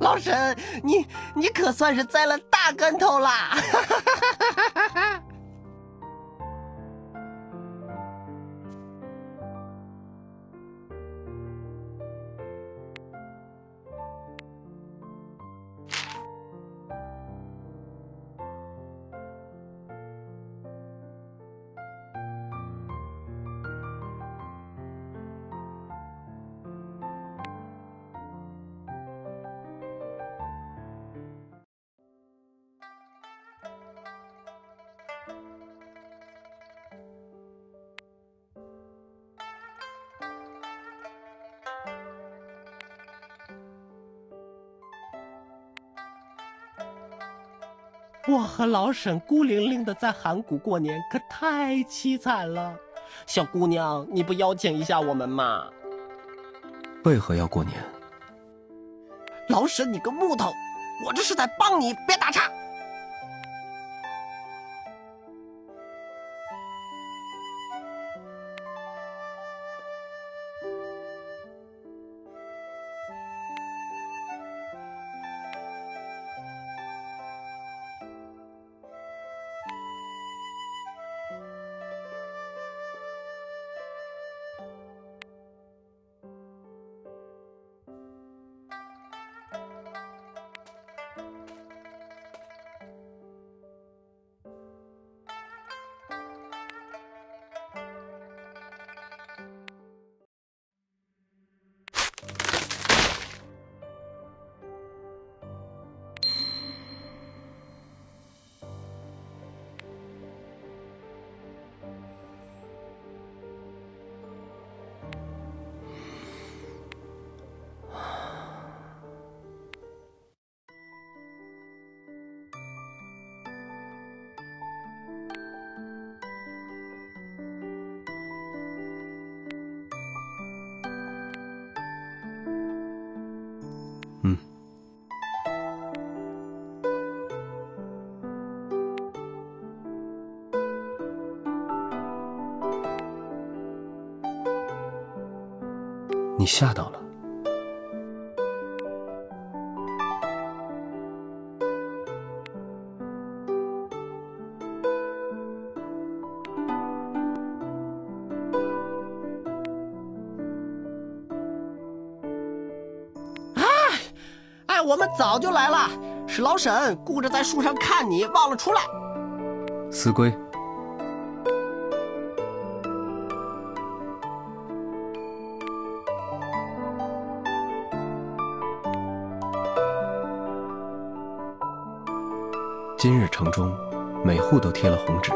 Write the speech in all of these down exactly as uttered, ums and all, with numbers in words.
老沈，你你可算是栽了大跟头啦！我和老沈孤零零的在函谷过年，可太凄惨了。小姑娘，你不邀请一下我们吗？为何要过年？老沈，你个木头！我这是在帮你，别打岔。你吓到了。哎，哎，我们早就来了，是老沈顾着在树上看你，忘了出来。死龟。 今日城中，每户都贴了红纸，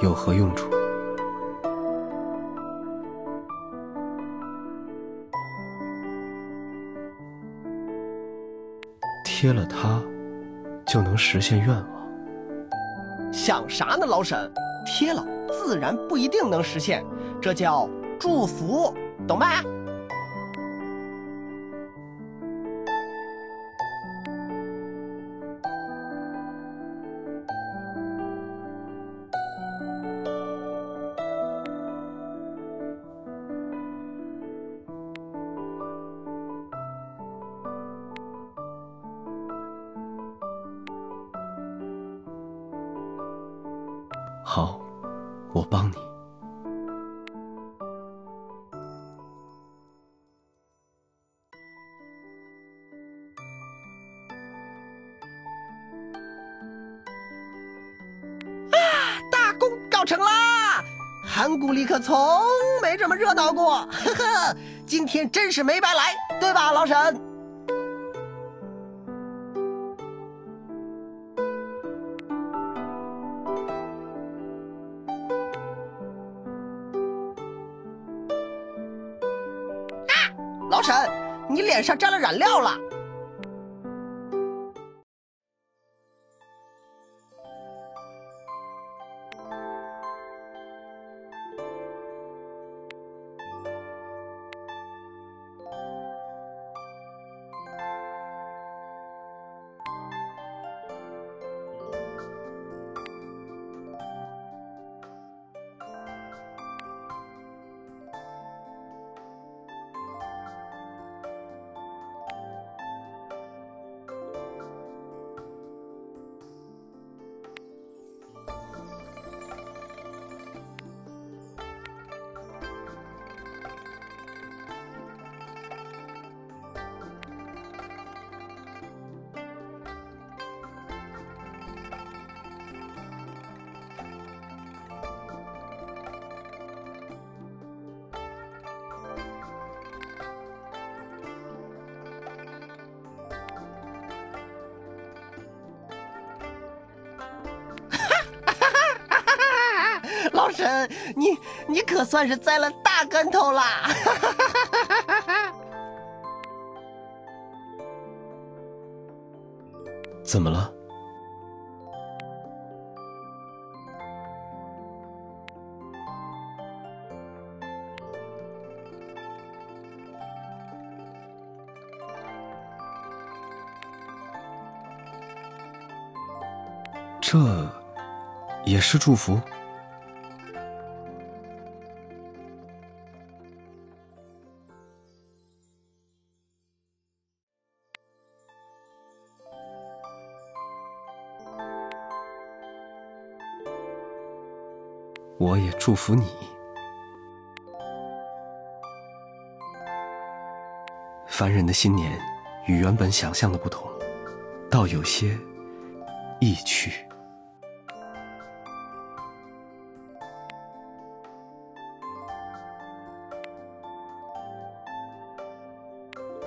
有何用处？贴了它，就能实现愿望。想啥呢，老沈？贴了自然不一定能实现，这叫祝福，懂吧？ 好，我帮你。啊，大功告成啦！函谷里可从没这么热闹过，呵呵，今天真是没白来，对吧，老沈？ 老沈，你脸上沾了染料了。神，你你可算是栽了大跟头啦！怎么了？这也是祝福？ 我也祝福你，凡人的新年与原本想象的不同，倒有些意趣。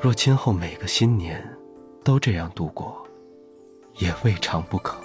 若今后每个新年都这样度过，也未尝不可。